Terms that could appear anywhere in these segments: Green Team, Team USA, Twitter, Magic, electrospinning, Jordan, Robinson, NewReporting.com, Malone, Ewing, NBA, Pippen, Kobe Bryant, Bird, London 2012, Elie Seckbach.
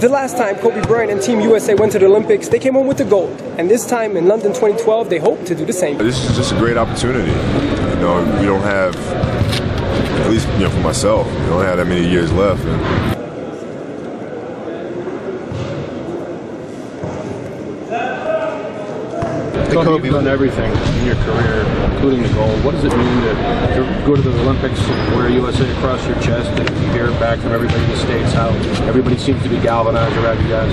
The last time Kobe Bryant and Team USA went to the Olympics, they came home with the gold. And this time in London 2012, they hope to do the same. This is just a great opportunity. You know, we don't have, at least you know, for myself, we don't have that many years left. And Kobe, you've done everything in your career, including the gold. What does it mean to go to the Olympics, wear USA across your chest, and you hear back from everybody in the States how everybody seems to be galvanized around you guys?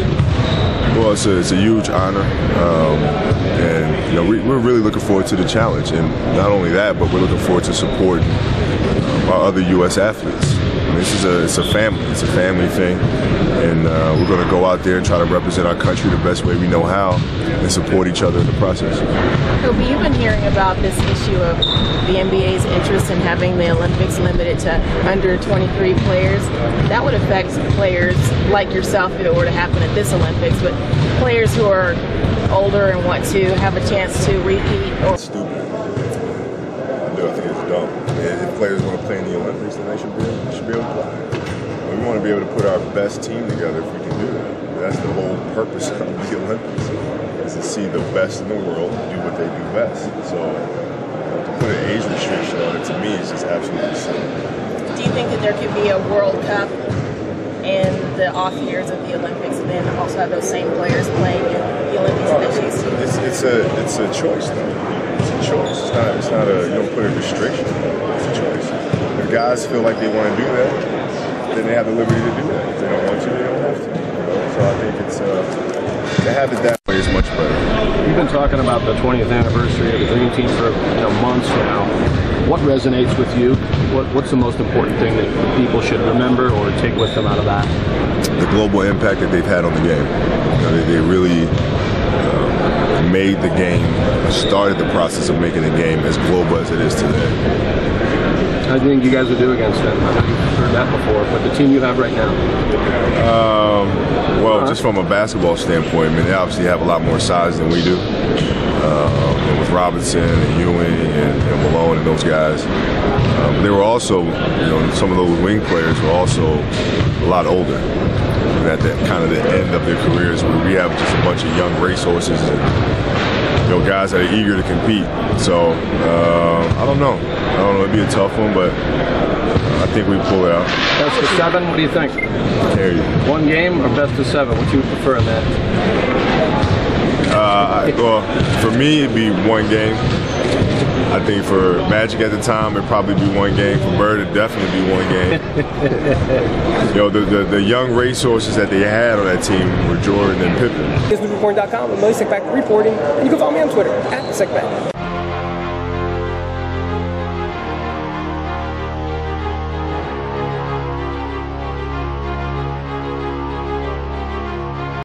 Well, it's a huge honor, and you know, we're really looking forward to the challenge. And not only that, but we're looking forward to supporting our other U.S. athletes. I mean, it's a family thing, and we're going to go out there and try to represent our country the best way we know how and support each other in the process. Kobe, you've been hearing about this issue of the NBA's interest in having the Olympics limited to under 23 players. That would affect players like yourself if it were to happen at this Olympics, but players who are older and want to have a chance to repeat. It's stupid. I think it's dumb. I mean, if players want to play in the Olympics, then they should be able to play. We want to be able to put our best team together if we can do that. That's the whole purpose of the Olympics, is to see the best in the world do what they do best. So to put an age restriction on it, to me, is just absolutely absurd. Do you think that there could be a World Cup in the off years of the Olympics, and then also have those same players playing in the Olympics that they choose to? It's a choice, though. It's a choice. It's not a, you don't put a restriction. It's a choice. If guys feel like they want to do that, then they have the liberty to do that. If they don't want to, they don't have to. So I think it's, to have it that way is much better. You've been talking about the 20th anniversary of the Green Team for months now. What resonates with you? What's the most important thing that people should remember or take with them out of that? The global impact that they've had on the game. You know, they really made the game, started the process of making the game as global as it is today. How do you think you guys would do against them? I know you've heard that before, but the team you have right now? Well, just from a basketball standpoint, I mean, they obviously have a lot more size than we do. And with Robinson and Ewing and Malone and those guys, they were also, you know, some of those wing players were also a lot older. And at that kind of the end of their careers, where we have just a bunch of young racehorses and, you know, guys that are eager to compete. So I don't know. It'd be a tough one, but I think we pull it out. Best of seven. What do you think? One game or best of seven? What do you prefer in that? Well, for me, it'd be one game. I think for Magic at the time, it'd probably be one game. For Bird, it'd definitely be one game. You know, the young racehorses that they had on that team were Jordan and Pippen. This is NewReporting.com. I'm Elie Seckbach reporting, and you can follow me on Twitter, @Seckbach.